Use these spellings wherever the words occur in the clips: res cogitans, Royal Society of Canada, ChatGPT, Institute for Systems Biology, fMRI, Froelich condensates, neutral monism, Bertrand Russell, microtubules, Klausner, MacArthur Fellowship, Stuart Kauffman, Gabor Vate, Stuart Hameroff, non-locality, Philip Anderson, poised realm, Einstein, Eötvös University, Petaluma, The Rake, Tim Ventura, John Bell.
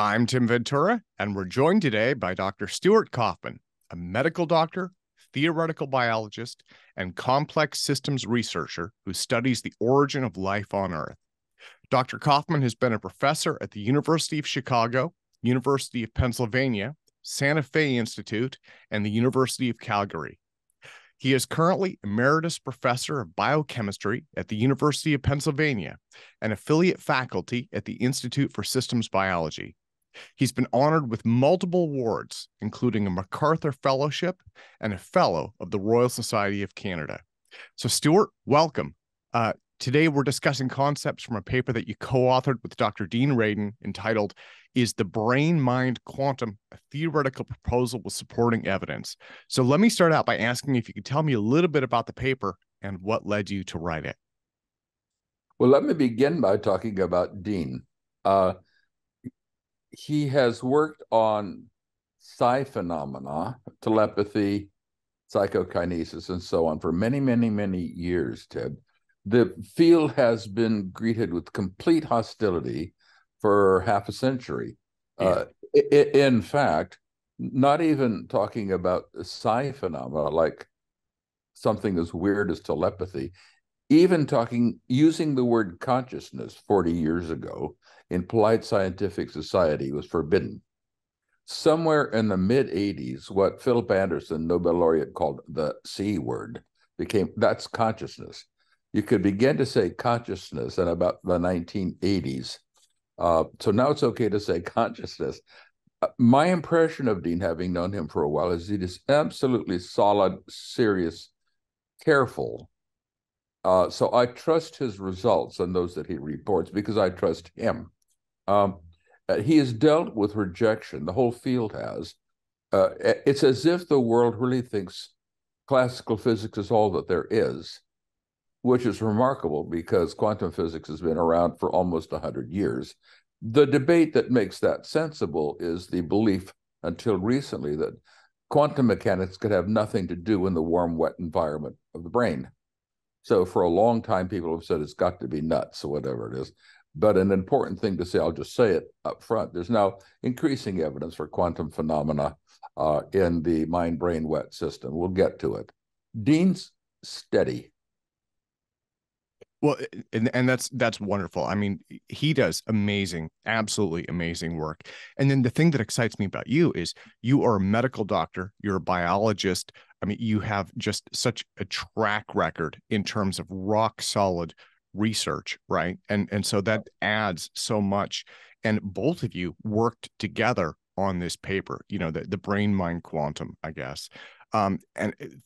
I'm Tim Ventura, and we're joined today by Dr. Stuart Kauffman, a medical doctor, theoretical biologist, and complex systems researcher who studies the origin of life on Earth. Dr. Kauffman has been a professor at the University of Chicago, University of Pennsylvania, Santa Fe Institute, and the University of Calgary. He is currently Emeritus Professor of Biochemistry at the University of Pennsylvania and affiliate faculty at the Institute for Systems Biology. He's been honored with multiple awards, including a MacArthur Fellowship and a Fellow of the Royal Society of Canada. So, Stuart, welcome. Today, we're discussing concepts from a paper that you co-authored with Dr. Dean Radin entitled, Is the Brain-Mind Quantum a Theoretical Proposal with Supporting Evidence? So let me start out by asking if you could tell me a little bit about the paper and what led you to write it. Well, let me begin by talking about Dean. He has worked on psi phenomena, telepathy, psychokinesis, and so on for many, many, many years, Ted. The field has been greeted with complete hostility for half a century. In fact, not even talking about psi phenomena, like something as weird as telepathy, even talking, using the word consciousness 40 years ago in polite scientific society was forbidden. Somewhere in the mid-'80s, what Philip Anderson, Nobel laureate, called the C word became, that's consciousness. You could begin to say consciousness in about the 1980s. So now it's okay to say consciousness. My impression of Dean, having known him for a while, is he is absolutely solid, serious, careful. So I trust his results and those that he reports because I trust him. He has dealt with rejection. The whole field has. It's as if the world really thinks classical physics is all that there is, which is remarkable because quantum physics has been around for almost 100 years. The debate that makes that sensible is the belief until recently that quantum mechanics could have nothing to do in the warm, wet environment of the brain. So for a long time, people have said it's got to be nuts or whatever it is. But an important thing to say, I'll just say it up front, there's now increasing evidence for quantum phenomena in the mind-brain-wet system. We'll get to it. Dean's steady. Well, and that's wonderful. I mean, he does amazing, absolutely amazing work. And then the thing that excites me about you is you are a medical doctor, you're a biologist. I mean, you have just such a track record in terms of rock solid research, right? And so that adds so much. And both of you worked together on this paper, you know, the brain-mind quantum, I guess. And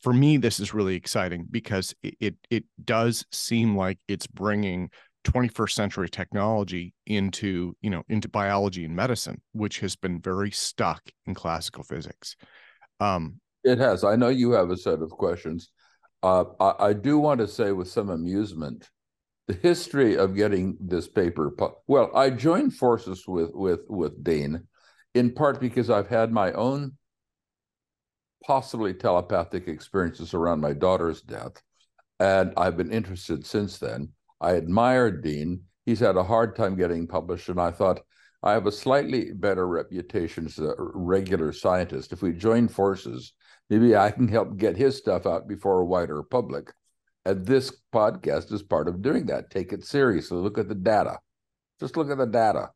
for me, this is really exciting because it does seem like it's bringing 21st century technology into, you know, into biology and medicine, which has been very stuck in classical physics. It has. I know you have a set of questions. I do want to say with some amusement, the history of getting this paper. Well, I joined forces with Dean in part because I've had my own possibly telepathic experiences around my daughter's death, and I've been interested since then. I admired Dean. He's had a hard time getting published, and I thought, I have a slightly better reputation as a regular scientist. If we join forces, maybe I can help get his stuff out before a wider public. And this podcast is part of doing that. Take it seriously. Look at the data. Just look at the data.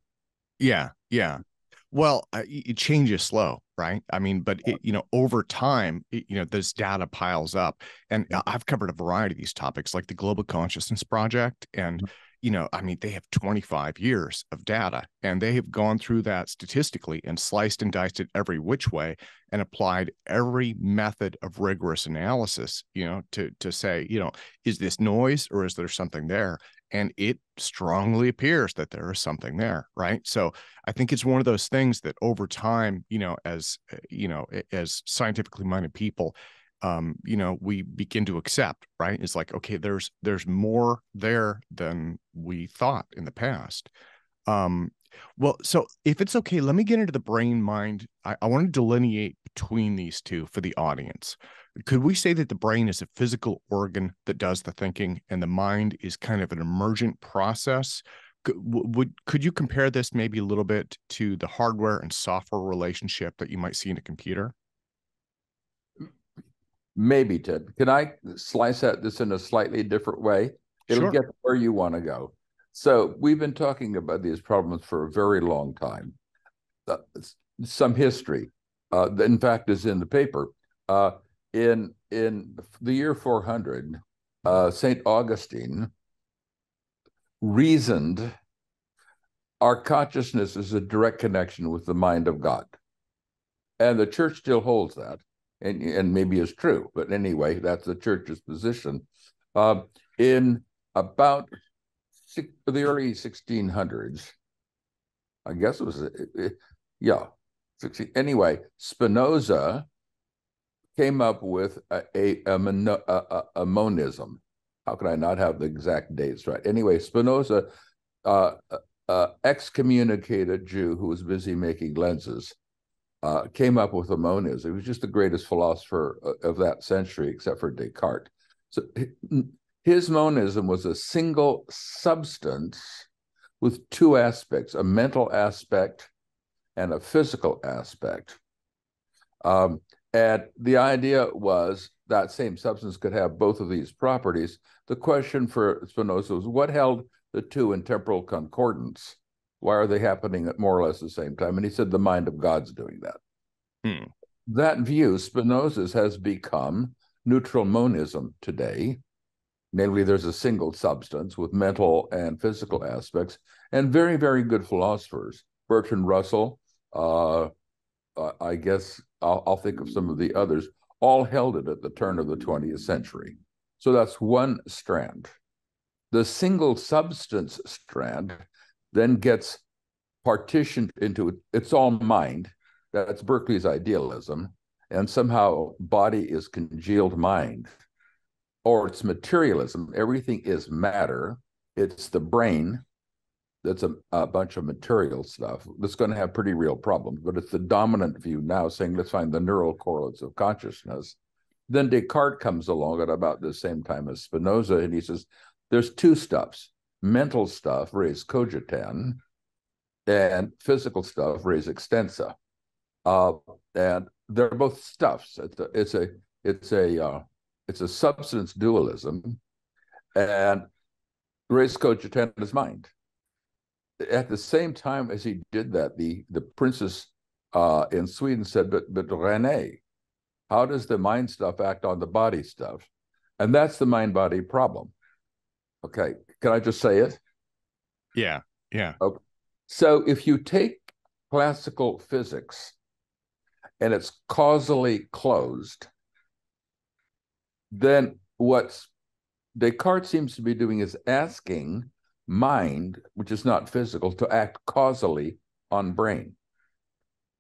Yeah, yeah. Well, it changes slow, right? I mean, but it, you know, over time, it, you know, this data piles up, and I've covered a variety of these topics, like the Global Consciousness Project, and you know, I mean, they have 25 years of data, and they have gone through that statistically and sliced and diced it every which way, and applied every method of rigorous analysis, you know, to say, you know, is this noise or is there something there? And it strongly appears that there is something there, right? So I think it's one of those things that over time, you know, as scientifically minded people, you know, we begin to accept, right? It's like, okay, there's more there than we thought in the past. Well, so if it's okay, let me get into the brain mind. I want to delineate between these two for the audience. Could we say that the brain is a physical organ that does the thinking and the mind is kind of an emergent process Could you compare this maybe a little bit to the hardware and software relationship that you might see in a computer? Maybe, Tim. Can I slice at this in a slightly different way? It'll Sure. get where you want to go. So we've been talking about these problems for a very long time. Some history, in fact, is in the paper. In the year 400, St. Augustine reasoned our consciousness is a direct connection with the mind of God. And the church still holds that, and maybe is true. But anyway, that's the church's position. In about the early 1600s, I guess it was, yeah. Anyway, Spinoza came up with a monism. How could I not have the exact dates right? Anyway, Spinoza excommunicated Jew who was busy making lenses, came up with a monism. He was just the greatest philosopher of that century, except for Descartes. So his monism was a single substance with two aspects, a mental aspect and a physical aspect. And the idea was that same substance could have both of these properties. The question for Spinoza was, what held the two in temporal concordance? Why are they happening at more or less the same time? And he said, the mind of God's doing that. Hmm. That view, Spinoza's, has become neutral monism today. Namely, there's a single substance with mental and physical aspects, and very, very good philosophers. Bertrand Russell, I guess I'll think of some of the others, all held it at the turn of the 20th century. So that's one strand. The single substance strand then gets partitioned into, it's all mind. That's Berkeley's idealism. And somehow body is congealed mind, or it's materialism. Everything is matter. It's the brain. That's a bunch of material stuff that's going to have pretty real problems, but it's the dominant view now, saying let's find the neural correlates of consciousness. Then Descartes comes along at about the same time as Spinoza, and he says there's two stuffs: mental stuff, res cogitans, and physical stuff, res extensa, and they're both stuffs. It's a substance dualism, and res cogitans is mind. At the same time as he did that, the princess in Sweden said, but René, how does the mind stuff act on the body stuff? And that's the mind-body problem. Okay, can I just say it? Yeah, yeah. Okay. So if you take classical physics and it's causally closed, then what Descartes seems to be doing is asking mind, which is not physical, to act causally on brain.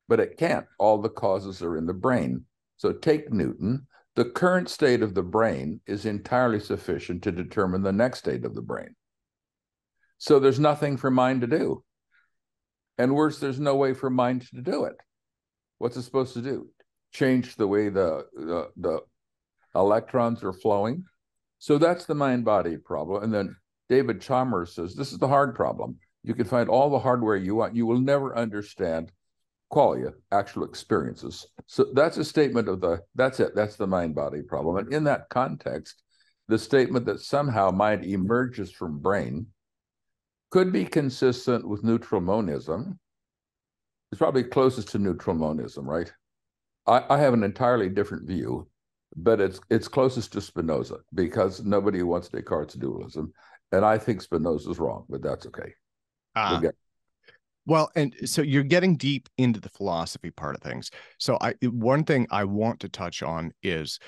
But it can't. All the causes are in the brain. So take Newton. The current state of the brain is entirely sufficient to determine the next state of the brain. So there's nothing for mind to do. And worse, there's no way for mind to do it. What's it supposed to do? Change the way the electrons are flowing? So that's the mind-body problem. And then David Chalmers says, this is the hard problem. You can find all the hardware you want. You will never understand qualia, actual experiences. So that's a statement of the, that's it, that's the mind-body problem. And in that context, the statement that somehow mind emerges from brain could be consistent with neutral monism. It's probably closest to neutral monism, right? I have an entirely different view, but it's closest to Spinoza because nobody wants Descartes' dualism. And I think Spinoza's wrong, but that's okay. Well, and so you're getting deep into the philosophy part of things. So one thing I want to touch on is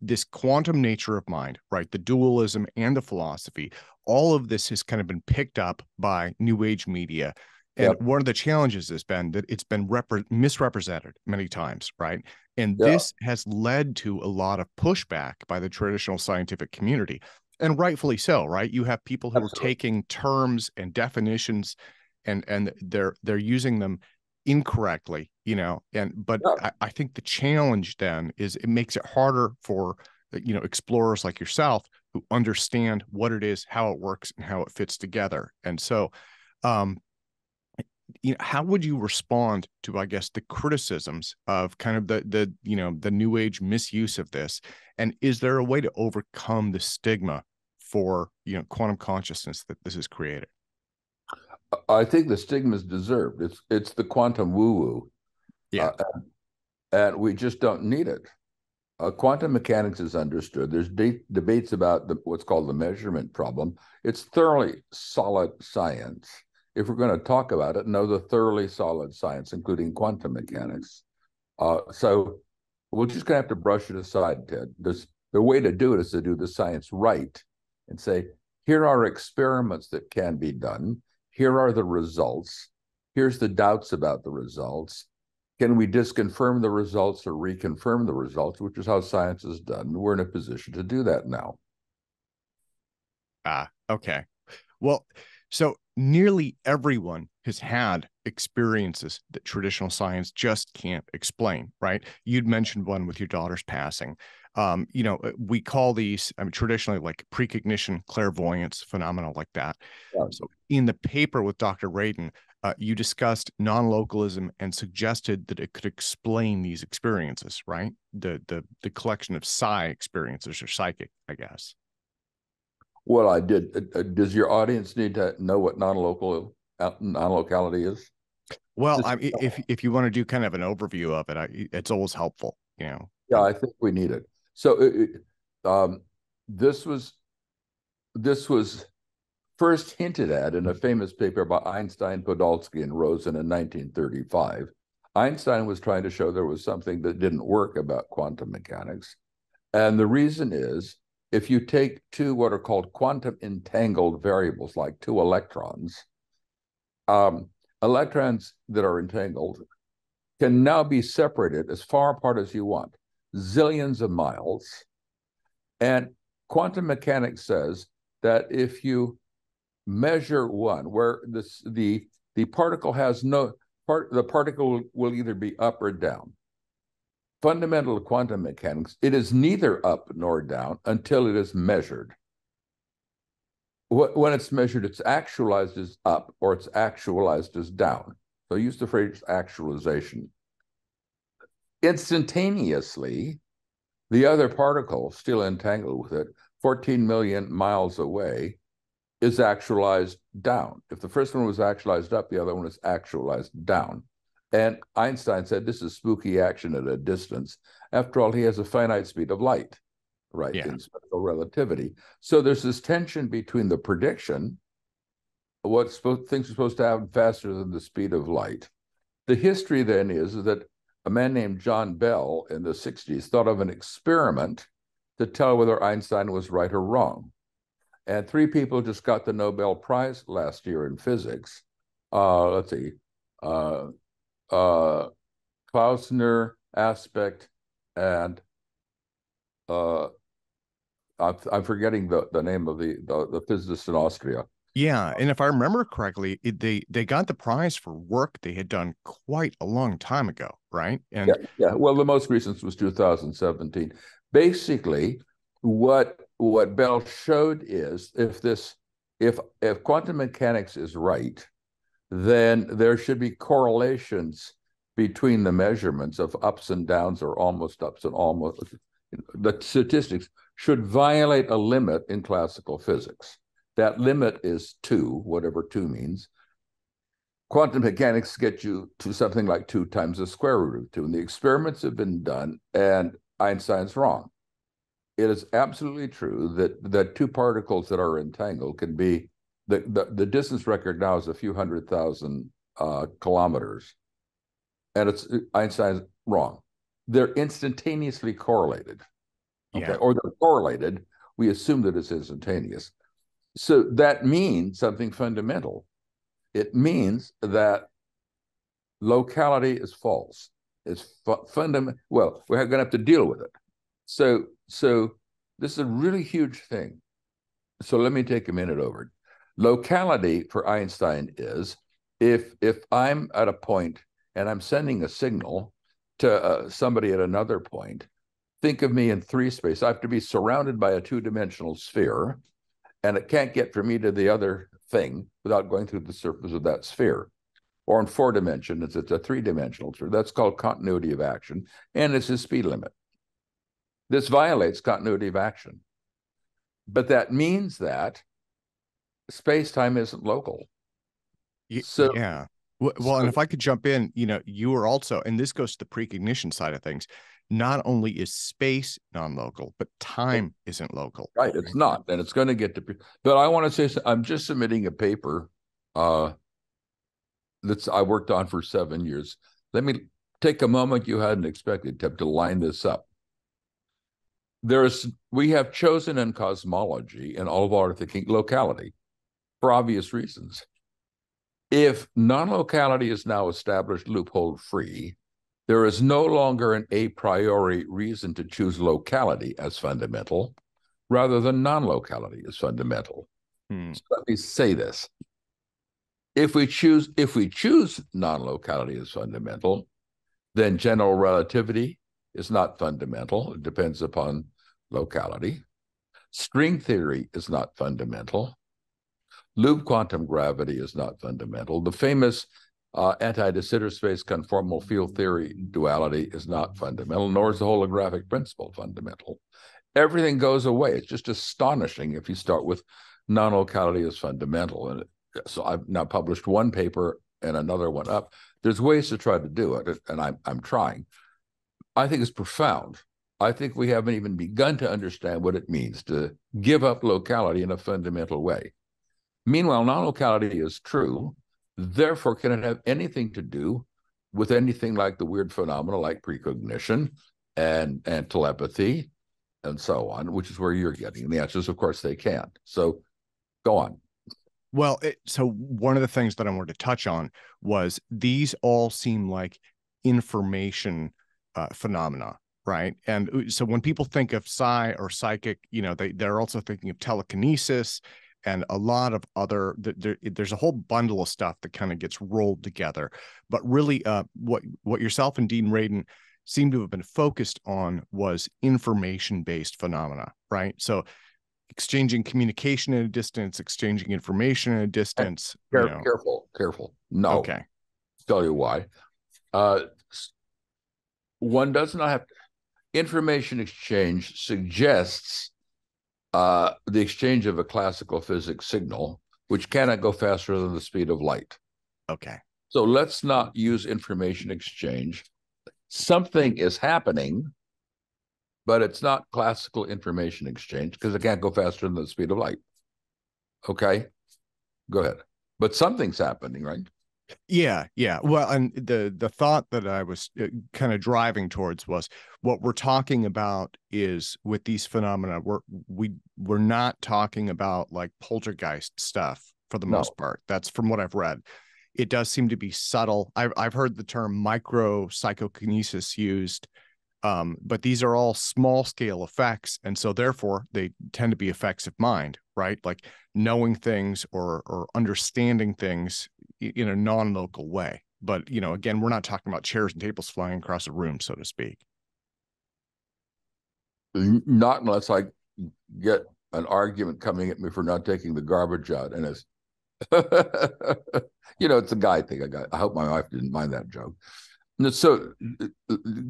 this quantum nature of mind, right? The dualism and the philosophy, all of this has kind of been picked up by New Age media. And yep. One of the challenges has been that it's been misrepresented many times, right? And yeah. This has led to a lot of pushback by the traditional scientific community. And rightfully so, right? You have people who Absolutely. Are taking terms and definitions, and they're using them incorrectly, you know. I think the challenge then is it makes it harder for explorers like yourself who understand what it is, how it works, and how it fits together. And so, you know, how would you respond to, I guess, the criticisms of kind of the you know, the new age misuse of this? And is there a way to overcome the stigma for, you know, quantum consciousness that this has created? I think the stigma is deserved. It's the quantum woo-woo. Yeah. And we just don't need it. Quantum mechanics is understood. There's debates about what's called the measurement problem. It's thoroughly solid science. If we're going to talk about it, know the thoroughly solid science, including quantum mechanics. So we're just going to have to brush it aside, Ted. The way to do it is to do the science right and say, here are experiments that can be done. Here are the results. Here's the doubts about the results. Can we disconfirm the results or reconfirm the results, which is how science is done? We're in a position to do that now. Okay. Well, so nearly everyone has had experiences that traditional science just can't explain, right? You'd mentioned one with your daughter's passing. You know, we call these, I mean, traditionally like precognition, clairvoyance, phenomena like that. Yeah. So in the paper with Dr. Radin, you discussed non-localism and suggested that it could explain these experiences, right? The collection of psi experiences, or psychic, I guess. Well, I did. Does your audience need to know what non-locality is? Well, if you want to do kind of an overview of it, it's always helpful, you know. Yeah, I think we need it. So this was first hinted at in a famous paper by Einstein, Podolsky, and Rosen in 1935. Einstein was trying to show there was something that didn't work about quantum mechanics. And the reason is, if you take two what are called quantum entangled variables, like two electrons, electrons that are entangled can now be separated as far apart as you want, zillions of miles. And quantum mechanics says that if you measure one, where the particle has no part, the particle will either be up or down. Fundamental quantum mechanics, it is neither up nor down until it is measured. When it's measured, it's actualized as up or it's actualized as down. So use the phrase actualization. Instantaneously, the other particle, still entangled with it, 14 million miles away, is actualized down. If the first one was actualized up, the other one is actualized down. And Einstein said, this is spooky action at a distance. After all, he has a finite speed of light, right? Yeah. In special relativity. So there's this tension between the prediction, what things are supposed to happen faster than the speed of light. The history then is that a man named John Bell in the 60s thought of an experiment to tell whether Einstein was right or wrong. And three people just got the Nobel Prize last year in physics. Let's see, Klausner, Aspect, and I'm forgetting the name of the physicist in Austria. Yeah, and if I remember correctly, they got the prize for work they had done quite a long time ago, right? And yeah. Well, the most recent was 2017. Basically, what Bell showed is if quantum mechanics is right, then there should be correlations between the measurements of ups and downs, or almost ups and almost. The statistics should violate a limit in classical physics. That limit is 2, whatever 2 means. Quantum mechanics gets you to something like 2 times the square root of 2, and the experiments have been done, and Einstein's wrong. It is absolutely true that two particles that are entangled can be, the distance record now is a few 100,000 kilometers, and it's Einstein's wrong. They're instantaneously correlated, okay? Yeah. Or they're correlated. We assume that it's instantaneous. So that means something fundamental. It means that locality is false. It's fundamental. Well, we're going to have to deal with it. So this is a really huge thing. So let me take a minute over. Locality for Einstein is if I'm at a point and I'm sending a signal to somebody at another point, think of me in three space. I have to be surrounded by a two-dimensional sphere, and it can't get from me to the other thing without going through the surface of that sphere. Or in four dimensions, it's a three-dimensional sphere. That's called continuity of action, and it's a speed limit. This violates continuity of action. But that means that space-time isn't local. So, yeah. Well, and if I could jump in, you know, you are also, and this goes to the precognition side of things, not only is space non-local, but time isn't local. Right, it's not, and it's going to get to, but I want to say, I'm just submitting a paper that I worked on for 7 years. Let me take a moment you hadn't expected, Tim, to line this up. We have chosen in cosmology and all of our thinking locality for obvious reasons. If non-locality is now established loophole-free, there is no longer an a priori reason to choose locality as fundamental, rather than non-locality as fundamental. So let me say this. If we choose non-locality as fundamental, then general relativity is not fundamental. It depends upon locality. String theory is not fundamental. Loop quantum gravity is not fundamental. The famous anti-de Sitter space conformal field theory duality is not fundamental, nor is the holographic principle fundamental. Everything goes away. It's just astonishing if you start with non-locality as fundamental. And so I've now published one paper and another one up. There's ways to try to do it, and I'm trying. I think it's profound. I think we haven't even begun to understand what it means to give up locality in a fundamental way. Meanwhile, non-locality is true. Therefore, can it have anything to do with anything like the weird phenomena like precognition and telepathy and so on, which is where you're getting the answers. Of course, they can. So go on. Well, so one of the things that I wanted to touch on was these all seem like information phenomena, right? And so when people think of psi or psychic, you know, they're also thinking of telekinesis and a lot of other, there's a whole bundle of stuff that kind of gets rolled together. But really what yourself and Dean Radin seem to have been focused on was information-based phenomena, right? So exchanging communication at a distance, exchanging information at a distance. Careful. No. Okay. I'll tell you why. One does not have to. Information exchange suggests the exchange of a classical physics signal, which cannot go faster than the speed of light. Okay. So let's not use information exchange. Something is happening, but it's not classical information exchange because it can't go faster than the speed of light. Okay. Go ahead. But something's happening, right? Yeah. Well, and the thought that I was kind of driving towards was what we're talking about is with these phenomena, we're not talking about like poltergeist stuff for the most part. That's from what I've read. It does seem to be subtle. I've heard the term micro psychokinesis used, but these are all small scale effects. And so therefore they tend to be effects of mind, right? Like knowing things or understanding things in a non-local way. But, you know, again, we're not talking about chairs and tables flying across a room, so to speak. Not unless I get an argument coming at me for not taking the garbage out. And it's, you know, it's a guy thing. I hope my wife didn't mind that joke. So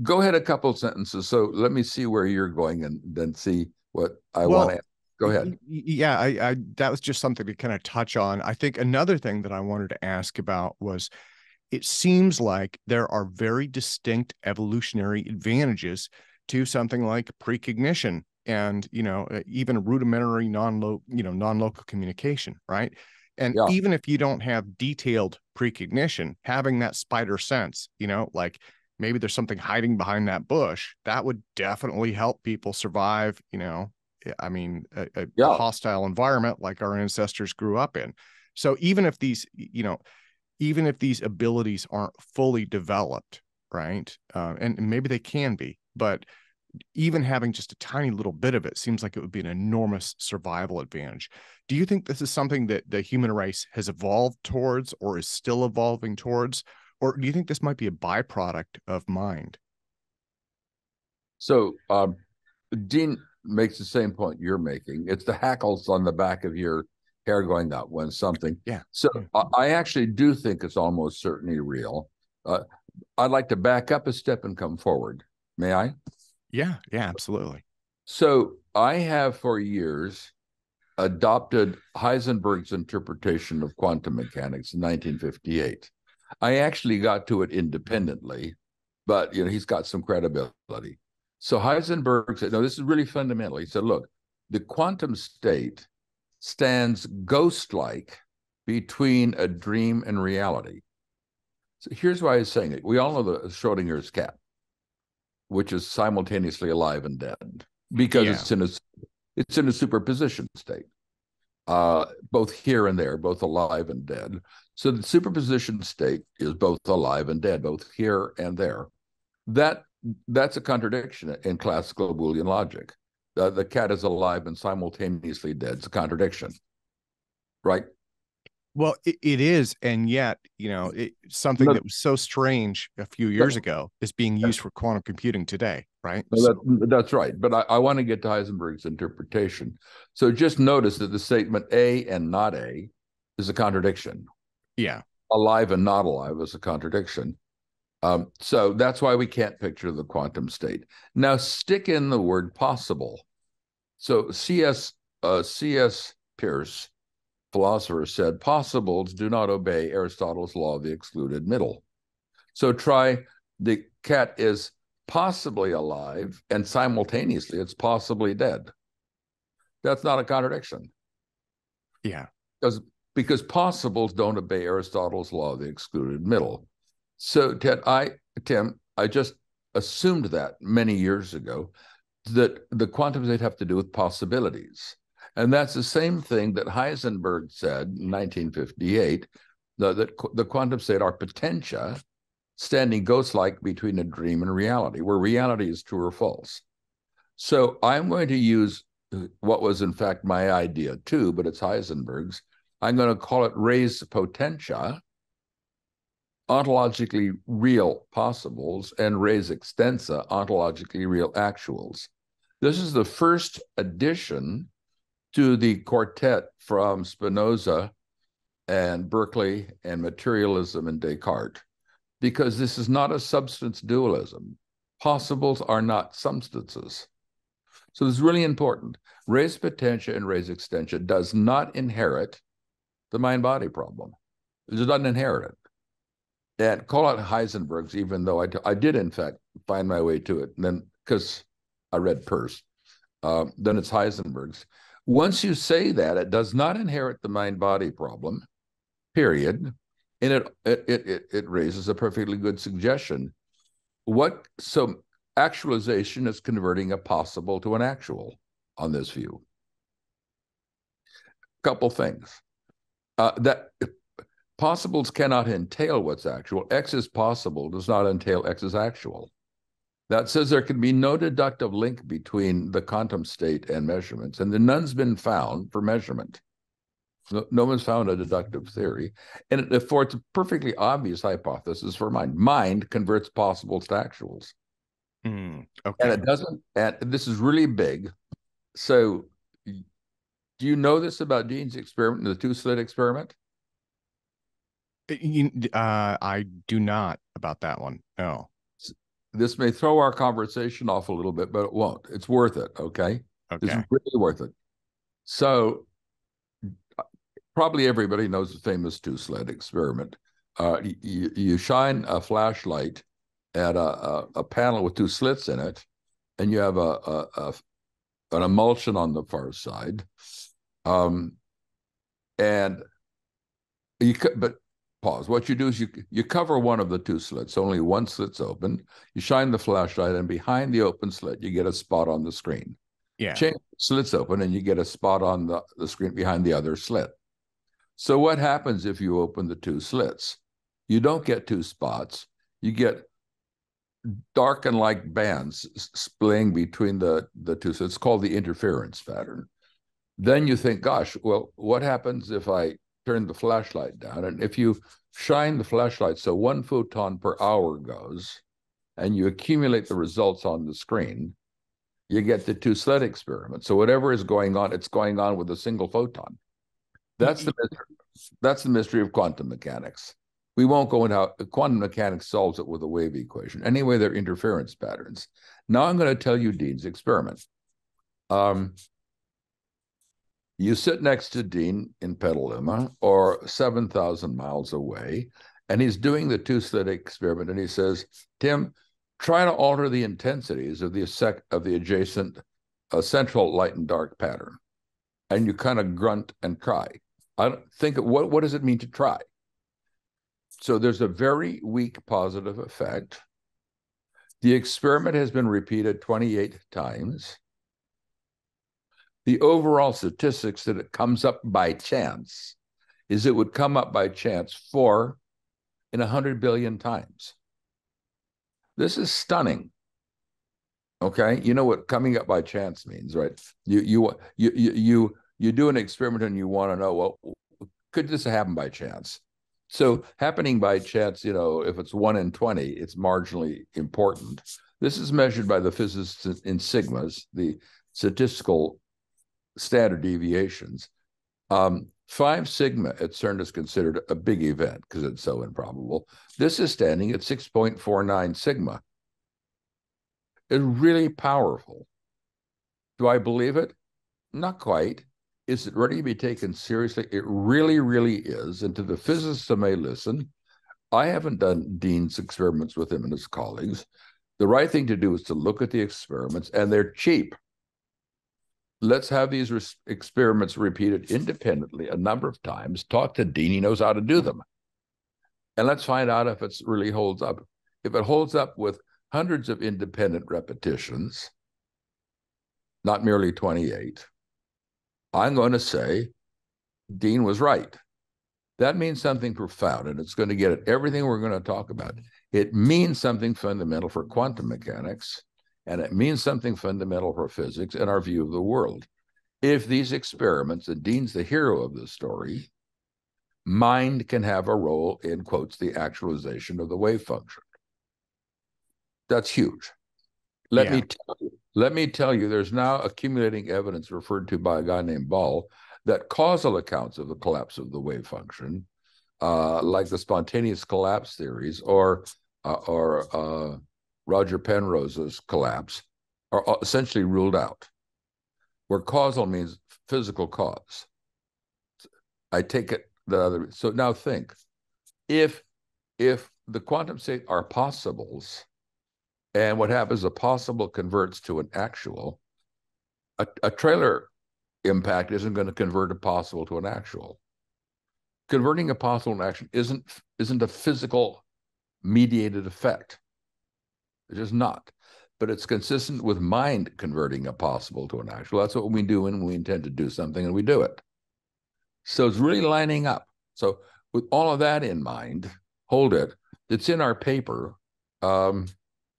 go ahead a couple sentences. So let me see where you're going and then see what I want to ask. Go ahead. Yeah, I that was just something to kind of touch on. I think another thing that I wanted to ask about was it seems like there are very distinct evolutionary advantages to something like precognition and, you know, even rudimentary non-local communication, right? And even if you don't have detailed precognition, having that spider sense, you know, like maybe there's something hiding behind that bush, that would definitely help people survive, you know, I mean, a hostile environment like our ancestors grew up in. So even if these, you know, even if these abilities aren't fully developed, right? And maybe they can be, but even having just a tiny little bit of it seems like it would be an enormous survival advantage. Do you think this is something that the human race has evolved towards or is still evolving towards? Or do you think this might be a byproduct of mind? So Dean makes the same point you're making. It's the hackles on the back of your hair going up when something. Yeah. So I actually do think it's almost certainly real. I'd like to back up a step and come forward. May I? Yeah. Yeah, absolutely. So I have for years adopted Heisenberg's interpretation of quantum mechanics in 1958. I actually got to it independently, but you know, he's got some credibility. So Heisenberg said, no, this is really fundamental. He said, look, the quantum state stands ghost-like between a dream and reality. So here's why he's saying it. We all know the Schrodinger's cat, which is simultaneously alive and dead, because it's in a superposition state, both here and there, both alive and dead. So the superposition state is both alive and dead, both here and there. That's a contradiction in classical Boolean logic. The cat is alive and simultaneously dead. It's a contradiction, right? Well, it is, and yet, you know, that was so strange a few years ago is being used for quantum computing today, right? So that's right, but I want to get to Heisenberg's interpretation. So just notice that the statement A and not A is a contradiction. Yeah. Alive and not alive is a contradiction. So that's why we can't picture the quantum state. Now stick in the word possible. So C.S. Pierce, philosopher, said possibles do not obey Aristotle's law of the excluded middle. So try the cat is possibly alive and simultaneously it's possibly dead. That's not a contradiction. Yeah. Because possibles don't obey Aristotle's law of the excluded middle. So Tim, I just assumed that many years ago that the quantum state have to do with possibilities. And that's the same thing that Heisenberg said in 1958, that the quantum state are potentia standing ghost-like between a dream and reality, where reality is true or false. So I'm going to use what was in fact my idea too, but it's Heisenberg's. I'm going to call it res potentia, ontologically real possibles, and res extensa, ontologically real actuals. This is the first addition to the quartet from Spinoza and Berkeley and materialism and Descartes, because this is not a substance dualism. Possibles are not substances. So this is really important. Res potentia and res extensa does not inherit the mind-body problem. It doesn't inherit it. And call out Heisenberg's, even though I did, in fact, find my way to it, and then because I read Peirce, then it's Heisenberg's. Once you say that, it does not inherit the mind-body problem, period, and it raises a perfectly good suggestion. So actualization is converting a possible to an actual on this view. Couple things. That possibles cannot entail what's actual. X is possible does not entail X is actual. That says there can be no deductive link between the quantum state and measurements, and none's been found for measurement. No one's found a deductive theory, and therefore it's a perfectly obvious hypothesis for mind. Mind converts possibles to actuals, okay. And it doesn't. And this is really big. So, do you know this about Dean's experiment, the two-slit experiment? I do not about that one. No. This may throw our conversation off a little bit, but it won't. It's worth it, okay? Okay. It's really worth it. So probably everybody knows the famous two-slit experiment. You shine a flashlight at a panel with two slits in it, and you have an emulsion on the far side. Pause. What you do is you cover one of the two slits. Only one slit's open. You shine the flashlight, and behind the open slit, you get a spot on the screen. Yeah. Change slits open, and you get a spot on the screen behind the other slit. So what happens if you open the two slits? You don't get two spots. You get darkened like bands splaying between the two slits. It's called the interference pattern. Then you think, gosh, well, what happens if I turn the flashlight down? And if you shine the flashlight so one photon per hour goes, and you accumulate the results on the screen, you get the two slit experiment. So whatever is going on, it's going on with a single photon. That's the mystery. That's the mystery of quantum mechanics. We won't go into how quantum mechanics solves it with a wave equation. Anyway, they're interference patterns. Now I'm going to tell you Dean's experiment. You sit next to Dean in Petaluma or 7,000 miles away, and he's doing the two-slit experiment, and he says, Tim, try to alter the intensities of the adjacent central light and dark pattern. And you kind of grunt and cry. I don't think, what does it mean to try? So there's a very weak positive effect. The experiment has been repeated 28 times. The overall statistics that it comes up by chance is it would come up by chance 4 in 100 billion times. This is stunning. Okay, you know what coming up by chance means, right? You do an experiment and you want to know, well, could this happen by chance? So happening by chance, you know, if it's 1 in 20, it's marginally important. This is measured by the physicists in sigmas, the statistical standard deviations. 5 sigma at CERN is considered a big event because it's so improbable. This is standing at 6.49 sigma. It's really powerful. Do I believe it? Not quite. Is it ready to be taken seriously? It really, really is. And to the physicists who may listen, I haven't done Dean's experiments with him and his colleagues. The right thing to do is to look at the experiments, and they're cheap. Let's have these experiments repeated independently a number of times. Talk to Dean. He knows how to do them. And let's find out if it really holds up. If it holds up with hundreds of independent repetitions, not merely 28, I'm going to say Dean was right. That means something profound, and it's going to get at everything we're going to talk about. It means something fundamental for quantum mechanics, and it means something fundamental for physics and our view of the world. If these experiments, and Dean's the hero of this story, mind can have a role in, quotes, the actualization of the wave function. That's huge. Let me tell you, there's now accumulating evidence referred to by a guy named Ball that causal accounts of the collapse of the wave function, like the spontaneous collapse theories or Roger Penrose's collapse, are essentially ruled out, where causal means physical cause. I take it the other. So now think, if the quantum state are possibles, and what happens, a possible converts to an actual. A trailer impact isn't going to convert a possible to an actual. Converting a possible to an action isn't a physical mediated effect. It is not. But it's consistent with mind converting a possible to an actual. That's what we do when we intend to do something, and we do it. So it's really lining up. So with all of that in mind, hold it. It's in our paper.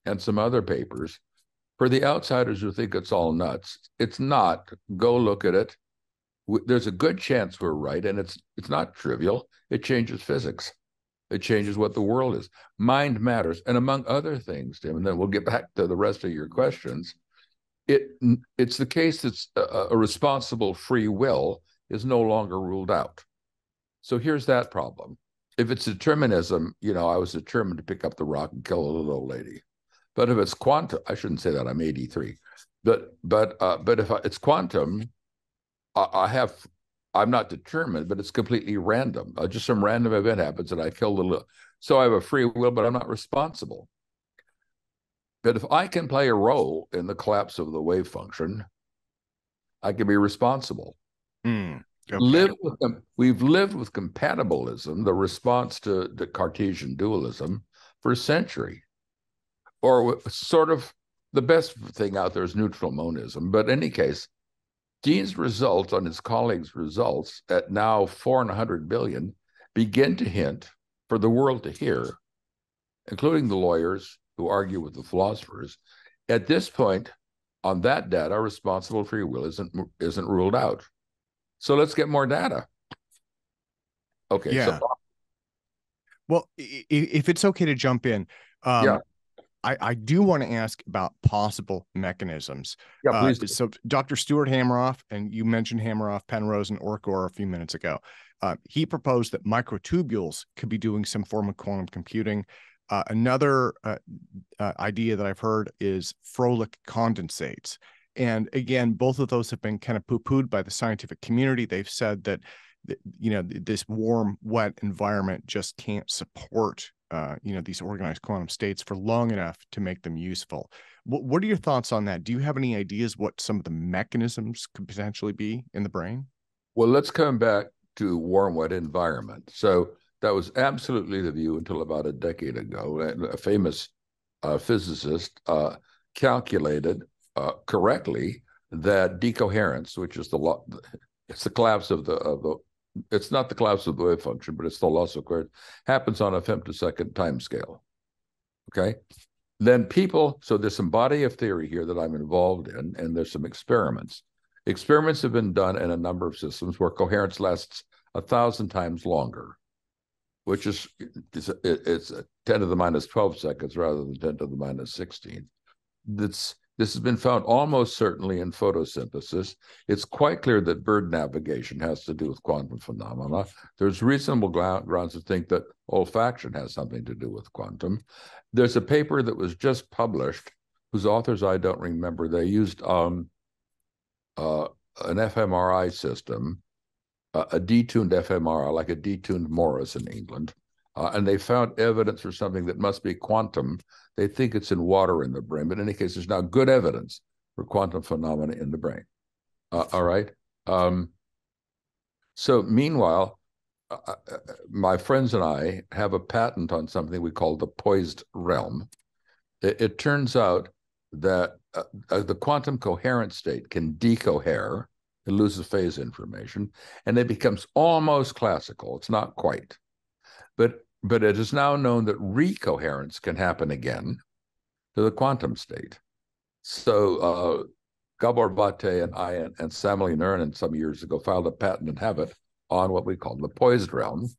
And some other papers. For the outsiders who think it's all nuts, it's not. Go look at it. There's a good chance we're right, and it's not trivial. It changes physics. It changes what the world is. Mind matters, and among other things, Tim, and then we'll get back to the rest of your questions, it's the case that a responsible free will is no longer ruled out. So here's that problem. If it's determinism, you know, I was determined to pick up the rock and kill a little old lady. But if it's quantum, I shouldn't say that, I'm 83. But if it's quantum, I'm not determined, but it's completely random. Just some random event happens and I kill the little. So I have a free will, but I'm not responsible. But if I can play a role in the collapse of the wave function, I can be responsible. Okay. We've lived with compatibilism, the response to the Cartesian dualism, for a century. Or sort of the best thing out there is neutral monism. But in any case, Dean's results on his colleagues' results at now 4 in 100 billion begin to hint for the world to hear, including the lawyers who argue with the philosophers. At this point, on that data, responsible free will isn't ruled out. So let's get more data. Okay. Yeah. So, well, if it's okay to jump in. I do want to ask about possible mechanisms. Yeah, please do. So Dr. Stuart Hameroff, and you mentioned Hameroff, Penrose, and Orkor a few minutes ago, he proposed that microtubules could be doing some form of quantum computing. Another idea that I've heard is Froelich condensates. And again, both of those have been kind of poo-pooed by the scientific community. They've said that, you know, this warm, wet environment just can't support these organized quantum states for long enough to make them useful. What are your thoughts on that? Do you have any ideas what some of the mechanisms could potentially be in the brain? Well, let's come back to warm, wet environment. So that was absolutely the view until about a decade ago. A famous physicist calculated correctly that decoherence, which is it's the collapse of the it's not the collapse of the wave function, but it's the loss of coherence, happens on a femtosecond time scale. Okay? Then people, so there's some body of theory here that I'm involved in, and there's some experiments. Experiments have been done in a number of systems where coherence lasts 1,000 times longer, which is, it's 10 to the minus 12 seconds rather than 10 to the minus 16. This has been found almost certainly in photosynthesis. It's quite clear that bird navigation has to do with quantum phenomena. There's reasonable grounds to think that olfaction has something to do with quantum. There's a paper that was just published, whose authors I don't remember. They used an fMRI system, a detuned fMRI, like a detuned Morris in England, and they found evidence for something that must be quantum. They think it's in water in the brain, but in any case, there's now good evidence for quantum phenomena in the brain. All right. So meanwhile, my friends and I have a patent on something we call the poised realm. It turns out that the quantum coherent state can decohere. It loses phase information, and it becomes almost classical. It's not quite. But it is now known that recoherence can happen again to the quantum state. So Gabor Vate and I and Samuel Nernan some years ago filed a patent and have it on what we call the poised realm,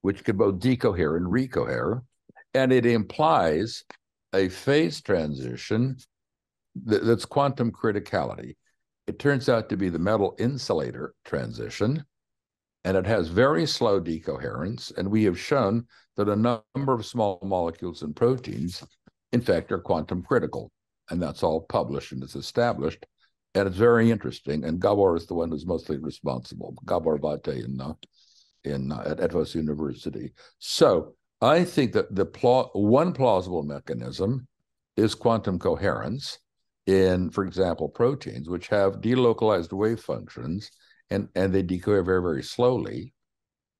which can both decohere and recohere. And it implies a phase transition that's quantum criticality. It turns out to be the metal insulator transition, and it has very slow decoherence, and we have shown that a number of small molecules and proteins, in fact, are quantum critical, and that's all published and it's established, and it's very interesting, and Gabor is the one who's mostly responsible, Gabor Vate at Eötvös University. So I think that the one plausible mechanism is quantum coherence in, for example, proteins, which have delocalized wave functions, and they decohere very, very slowly.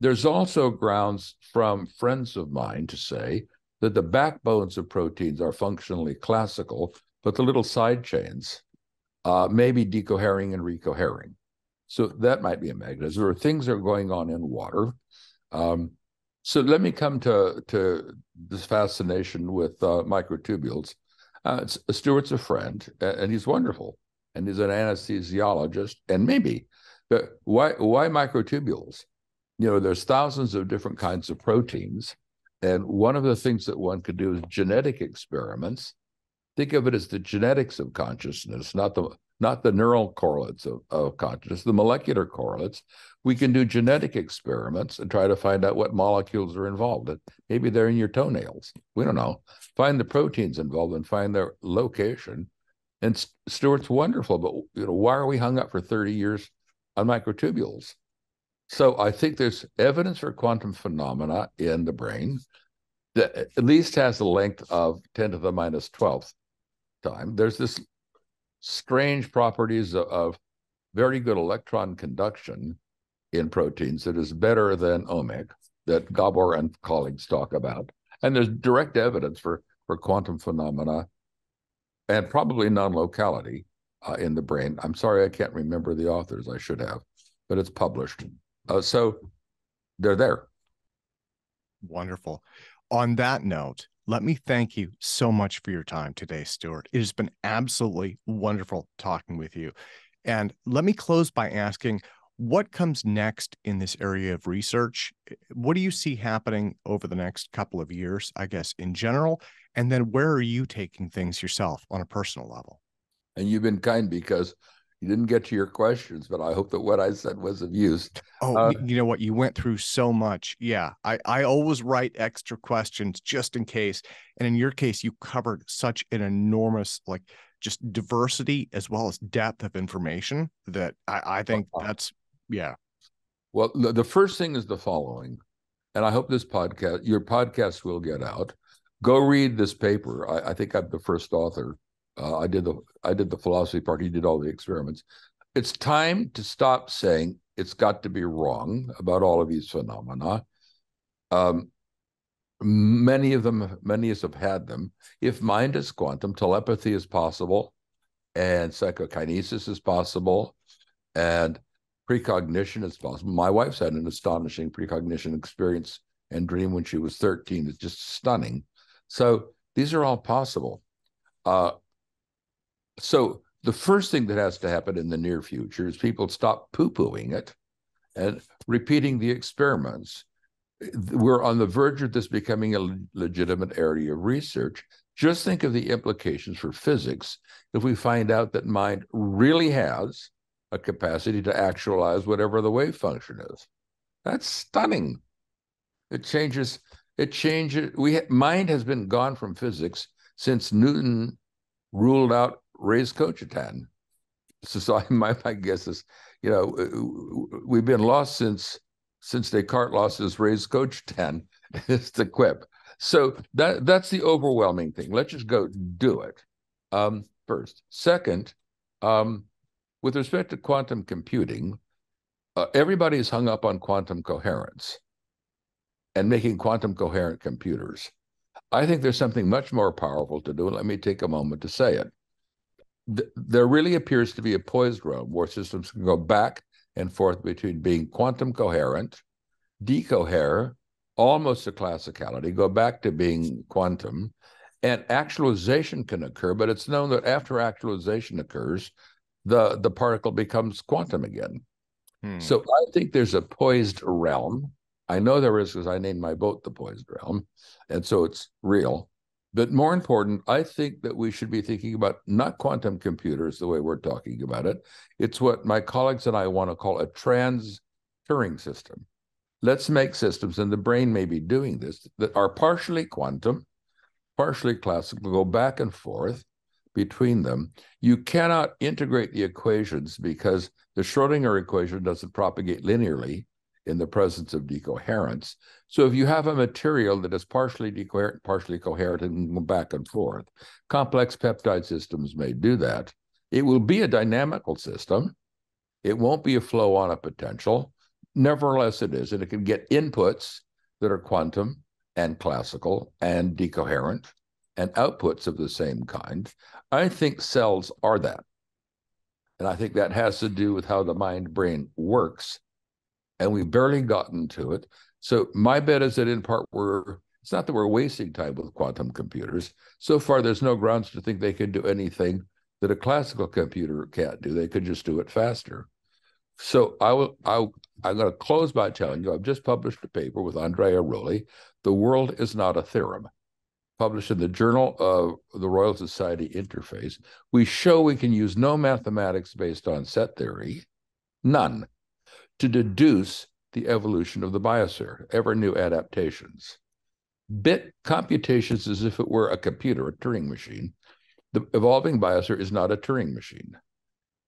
There's also grounds from friends of mine to say that the backbones of proteins are functionally classical, but the little side chains may be decohering and recohering. So that might be a mechanism, or things are going on in water. So let me come to this fascination with microtubules. Stuart's a friend, and he's wonderful, and he's an anesthesiologist, and maybe. But why microtubules? You know, there's thousands of different kinds of proteins, and one of the things that one could do is genetic experiments. Think of it as the genetics of consciousness, not the neural correlates of consciousness, the molecular correlates. We can do genetic experiments and try to find out what molecules are involved. Maybe they're in your toenails. We don't know. Find the proteins involved and find their location. And Stuart's wonderful, but you know, why are we hung up for 30 years on microtubules? So I think there's evidence for quantum phenomena in the brain that at least has the length of 10 to the minus 12th time. There's this strange properties of very good electron conduction in proteins that is better than ohmic that Gabor and colleagues talk about. And there's direct evidence for quantum phenomena and probably non-locality in the brain. I'm sorry, I can't remember the authors. I should have, but it's published. So they're there. Wonderful. On that note, let me thank you so much for your time today, Stuart. It has been absolutely wonderful talking with you. And let me close by asking, What comes next in this area of research? What do you see happening over the next couple of years, I guess, in general? And then where are you taking things yourself on a personal level? And you've been kind because you didn't get to your questions, but I hope that what I said was of use. Oh, you know what? You went through so much. Yeah, I always write extra questions just in case. And in your case, you covered such an enormous, like, just diversity as well as depth of information that I think that's, yeah. Well, the first thing is the following, and I hope this podcast, your podcast will get out. Go read this paper. I think I'm the first author. I did the philosophy part. He did all the experiments. It's time to stop saying it's got to be wrong about all of these phenomena. Many of them, many of us have had them. If mind is quantum, telepathy is possible, and psychokinesis is possible, and precognition is possible. My wife's had an astonishing precognition experience and dream when she was 13. It's just stunning. So these are all possible. So the first thing that has to happen in the near future is people stop poo-pooing it and repeating the experiments. We're on the verge of this becoming a legitimate area of research. Just think of the implications for physics if we find out that mind really has a capacity to actualize whatever the wave function is. That's stunning. It changes. Mind has been gone from physics since Newton ruled out res cogitans. So my guess is, you know, we've been lost since Descartes lost his res cogitans. It's the quip. So that's the overwhelming thing. Let's just go do it first. Second, with respect to quantum computing, everybody is hung up on quantum coherence and making quantum coherent computers. I think there's something much more powerful to do. Let me take a moment to say it. There really appears to be a poised realm where systems can go back and forth between being quantum coherent, decohere, almost to classicality, go back to being quantum, and actualization can occur, but it's known that after actualization occurs, the particle becomes quantum again. So I think there's a poised realm. I know there is because I named my boat the Poised Realm, and so it's real. But more important, I think that we should be thinking about not quantum computers the way we're talking about it. It's what my colleagues and I want to call a trans-Turing system. Let's make systems, and the brain may be doing this, that are partially quantum, partially classical, go back and forth between them. You cannot integrate the equations because the Schrodinger equation doesn't propagate linearly in the presence of decoherence. So if you have a material that is partially decoherent, partially coherent, and go back and forth, complex peptide systems may do that. It will be a dynamical system. It won't be a flow on a potential. Nevertheless, it is, and it can get inputs that are quantum and classical and decoherent and outputs of the same kind. I think cells are that. And I think that has to do with how the mind-brain works, and we've barely gotten to it. So my bet is that in part it's not that we're wasting time with quantum computers. So far, there's no grounds to think they can do anything that a classical computer can't do. They could just do it faster. So I'm going to close by telling you, I've just published a paper with Andrea Rulli, The World is Not a Theorem, published in the Journal of the Royal Society Interface. We show we can use no mathematics based on set theory, none, to deduce the evolution of the biosphere, ever new adaptations. Bit computations as if it were a computer, a Turing machine. The evolving biosphere is not a Turing machine.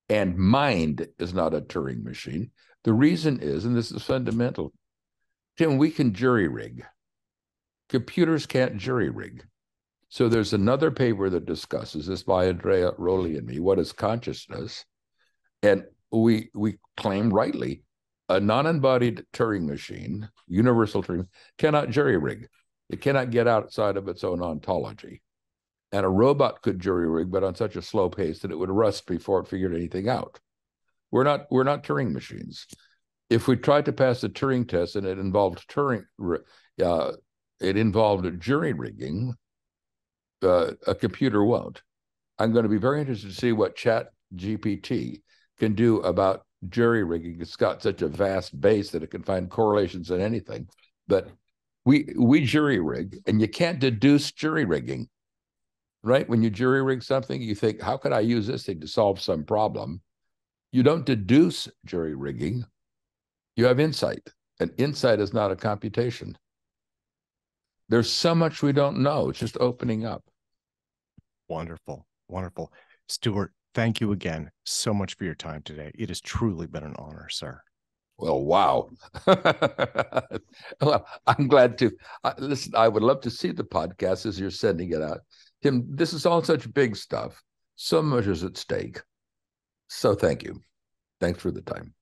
And mind is not a Turing machine. The reason is, and this is fundamental, Tim, we can jury rig. Computers can't jury rig. So there's another paper that discusses this by Andrea Rulli and me, what is consciousness? And we claim rightly, a non-embodied Turing machine, universal Turing, cannot jury-rig. It cannot get outside of its own ontology. And a robot could jury-rig, but on such a slow pace that it would rust before it figured anything out. We're not Turing machines. If we tried to pass the Turing test and it involved jury-rigging, a computer won't. I'm going to be very interested to see what ChatGPT can do about jury-rigging. It's got such a vast base that it can find correlations in anything. But we jury-rig, and you can't deduce jury-rigging, right? When you jury-rig something, you think, how could I use this thing to solve some problem? You don't deduce jury-rigging. You have insight, and insight is not a computation. There's so much we don't know. It's just opening up. Wonderful, wonderful. Stuart, thank you again so much for your time today. It has truly been an honor, sir. Well, wow. Well, I'm glad to. Listen, I would love to see the podcast as you're sending it out. Tim, this is all such big stuff. So much is at stake. So thank you. Thanks for the time.